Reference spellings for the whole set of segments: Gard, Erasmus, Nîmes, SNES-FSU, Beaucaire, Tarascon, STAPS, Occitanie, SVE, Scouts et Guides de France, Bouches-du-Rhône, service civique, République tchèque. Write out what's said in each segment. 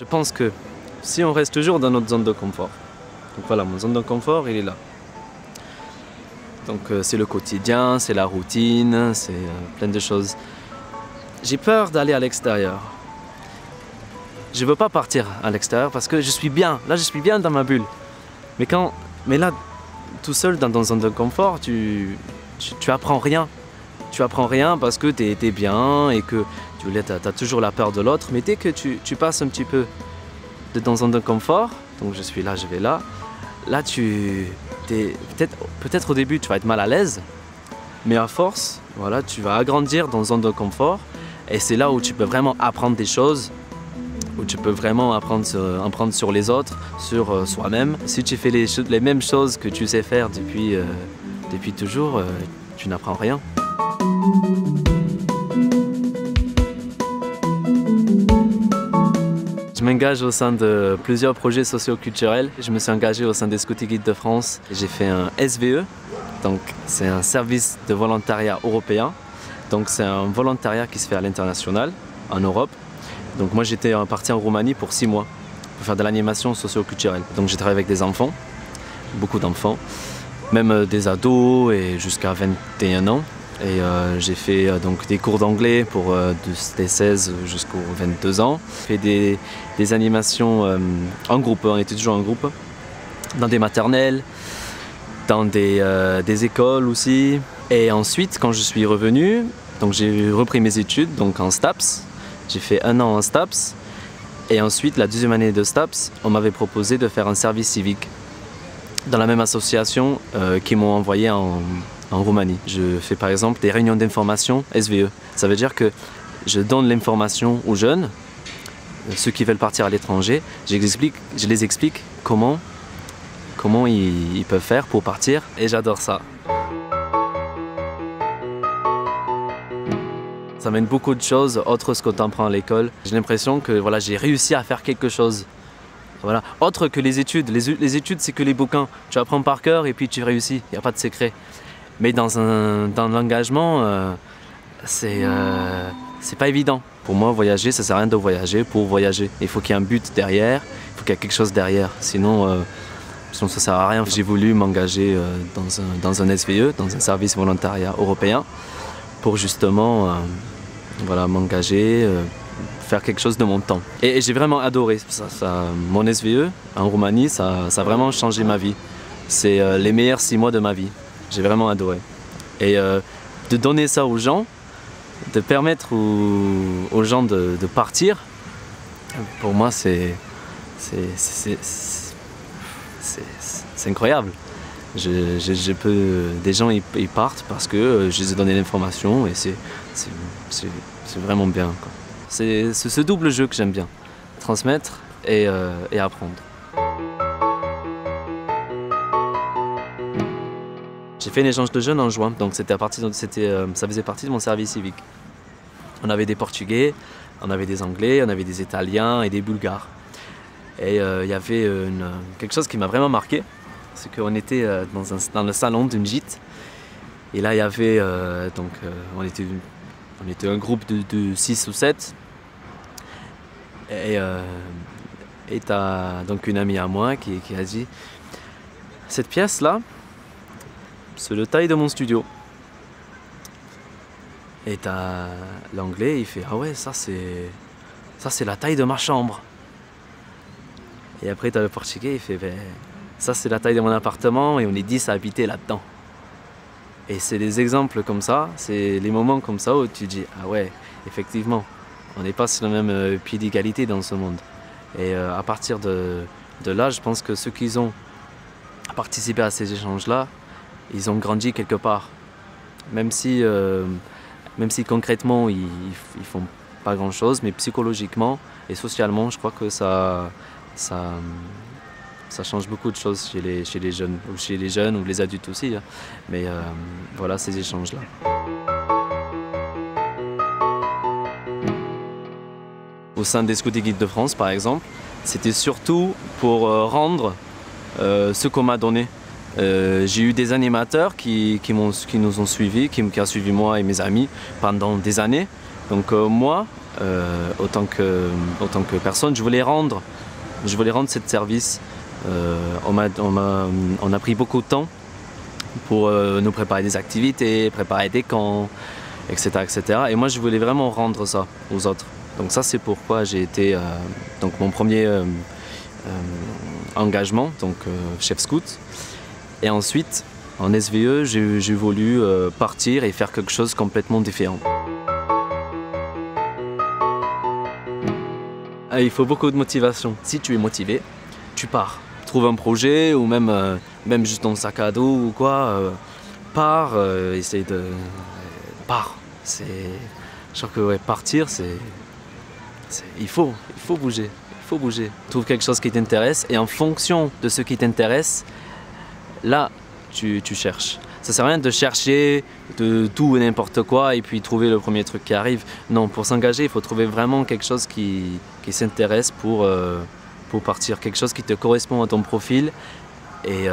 Je pense que si on reste toujours dans notre zone de confort, donc voilà, mon zone de confort, il est là. Donc c'est le quotidien, c'est la routine, c'est plein de choses. J'ai peur d'aller à l'extérieur. Je veux pas partir à l'extérieur parce que je suis bien. Là, je suis bien dans ma bulle. Mais là, tout seul dans ton zone de confort, tu apprends rien. Tu apprends rien parce que tu es bien et que tu as toujours la peur de l'autre. Mais dès que tu passes un petit peu de ton zone de confort, donc je suis là, je vais là, là tu peut-être au début tu vas être mal à l'aise, mais à force, voilà, tu vas agrandir dans une zone de confort et c'est là où tu peux vraiment apprendre des choses, où tu peux vraiment apprendre sur les autres, sur soi-même. Si tu fais les mêmes choses que tu sais faire depuis toujours, tu n'apprends rien. Je m'engage au sein de plusieurs projets socio-culturels. Je me suis engagé au sein des Scouts et Guides de France. J'ai fait un SVE, donc c'est un service de volontariat européen. Donc c'est un volontariat qui se fait à l'international, en Europe. Donc moi j'étais parti en Roumanie pour 6 mois pour faire de l'animation socio-culturelle. Donc j'ai travaillé avec des enfants, beaucoup d'enfants, même des ados et jusqu'à 21 ans. Et j'ai fait donc des cours d'anglais pour des 16 jusqu'aux 22 ans. J'ai fait des animations en groupe, on était toujours en groupe, dans des maternelles, dans des écoles aussi. Et ensuite, quand je suis revenu, j'ai repris mes études donc en STAPS. J'ai fait 1 an en STAPS. Et ensuite, la 2e année de STAPS, on m'avait proposé de faire un service civique dans la même association qu'ils m'ont envoyé en Roumanie. Je fais par exemple des réunions d'information SVE. Ça veut dire que je donne l'information aux jeunes, ceux qui veulent partir à l'étranger. Je les explique comment ils peuvent faire pour partir et j'adore ça. Ça mène beaucoup de choses, autre ce qu'on t'apprend à l'école. J'ai l'impression que voilà, j'ai réussi à faire quelque chose. Voilà. Autre que les études. Les études, c'est que les bouquins. Tu apprends par cœur et puis tu réussis. Il n'y a pas de secret. Mais dans l'engagement, c'est pas évident. Pour moi, voyager, ça sert à rien de voyager pour voyager. Il faut qu'il y ait un but derrière, il faut qu'il y ait quelque chose derrière. Sinon ça sert à rien. J'ai voulu m'engager dans un SVE, dans un service volontariat européen, pour justement voilà, m'engager, faire quelque chose de mon temps. Et j'ai vraiment adoré mon SVE en Roumanie, ça a vraiment changé ma vie. C'est les meilleurs 6 mois de ma vie. J'ai vraiment adoré. Et de donner ça aux gens, de permettre aux gens de partir, pour moi c'est incroyable. Des gens ils partent parce que je les ai donné l'information et c'est vraiment bien. C'est ce double jeu que j'aime bien, transmettre et apprendre. J'ai fait un échange de jeunes en juin, donc ça faisait partie de mon service civique. On avait des Portugais, on avait des Anglais, on avait des Italiens et des Bulgares. Et il y avait quelque chose qui m'a vraiment marqué, c'est qu'on était dans le salon d'une gîte. Et là, il y avait, on était un groupe de 6 ou 7. Et t'as donc une amie à moi qui a dit, cette pièce-là, c'est le taille de mon studio. Et t'as l'anglais, il fait, ah ouais, ça c'est la taille de ma chambre. Et après t'as le portugais, il fait, ben, ça c'est la taille de mon appartement et on est 10 à habiter là-dedans. Et c'est des exemples comme ça, c'est les moments comme ça où tu te dis, ah ouais, effectivement, on n'est pas sur le même pied d'égalité dans ce monde. Et à partir de là, je pense que ceux qui ont participé à ces échanges-là, ils ont grandi quelque part, même si concrètement ils ne font pas grand chose, mais psychologiquement et socialement, je crois que ça change beaucoup de choses chez les jeunes ou les adultes aussi, hein. Mais voilà, ces échanges-là. Au sein des Scouts et Guides de France, par exemple, c'était surtout pour rendre ce qu'on m'a donné. J'ai eu des animateurs qui nous ont suivis, qui ont suivi moi et mes amis pendant des années. Donc moi, en tant que personne, je voulais rendre ce service. On a pris beaucoup de temps pour nous préparer des activités, préparer des camps, etc., etc. Et moi, je voulais vraiment rendre ça aux autres. Donc ça, c'est pourquoi j'ai été, donc mon premier engagement, donc chef scout. Et ensuite, en SVE, j'ai voulu partir et faire quelque chose de complètement différent. Il faut beaucoup de motivation. Si tu es motivé, tu pars. Trouve un projet ou même juste ton sac à dos ou quoi. Pars, essaye de... Pars. Je crois que ouais, partir, il faut bouger. Il faut bouger. Trouve quelque chose qui t'intéresse et en fonction de ce qui t'intéresse, là, tu cherches. Ça sert à rien de chercher de tout et n'importe quoi et puis trouver le premier truc qui arrive. Non, pour s'engager, il faut trouver vraiment quelque chose qui s'intéresse pour partir. Quelque chose qui te correspond à ton profil et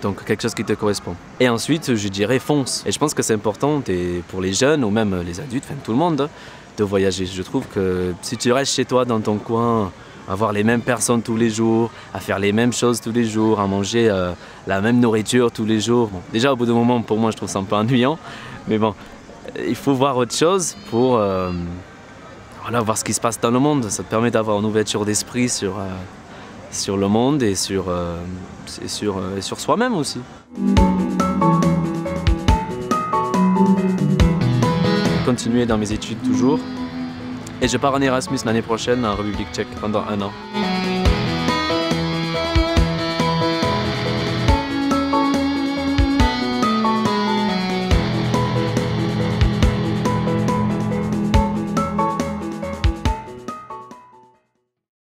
donc quelque chose qui te correspond. Et ensuite, je dirais fonce. Et je pense que c'est important pour les jeunes ou même les adultes, enfin tout le monde, de voyager. Je trouve que si tu restes chez toi dans ton coin, à voir les mêmes personnes tous les jours, à faire les mêmes choses tous les jours, à manger la même nourriture tous les jours. Bon, déjà au bout d'un moment, pour moi, je trouve ça un peu ennuyant, mais bon, il faut voir autre chose pour voilà, voir ce qui se passe dans le monde. Ça te permet d'avoir une ouverture d'esprit sur le monde et sur soi-même aussi. Continuer dans mes études toujours. Et je pars en Erasmus l'année prochaine en République tchèque pendant un an.